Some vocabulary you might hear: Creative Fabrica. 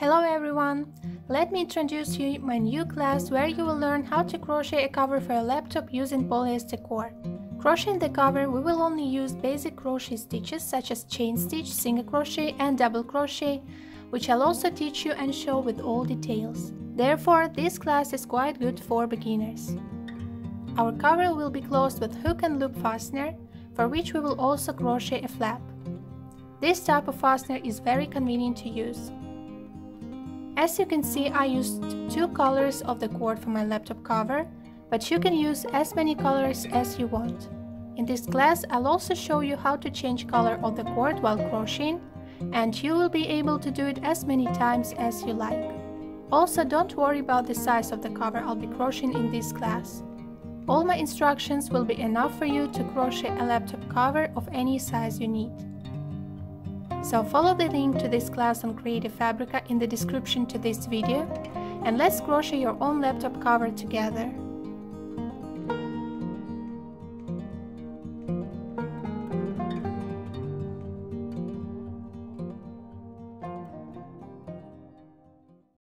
Hello everyone! Let me introduce you my new class where you will learn how to crochet a cover for a laptop using polyester cord. Crocheting the cover, we will only use basic crochet stitches such as chain stitch, single crochet and double crochet, which I'll also teach you and show with all details. Therefore, this class is quite good for beginners. Our cover will be closed with hook and loop fastener, for which we will also crochet a flap. This type of fastener is very convenient to use. As you can see, I used two colors of the cord for my laptop cover, but you can use as many colors as you want. In this class, I'll also show you how to change color of the cord while crocheting, and you will be able to do it as many times as you like. Also, don't worry about the size of the cover I'll be crocheting in this class. All my instructions will be enough for you to crochet a laptop cover of any size you need. So follow the link to this class on Creative Fabrica in the description to this video, and let's crochet your own laptop cover together.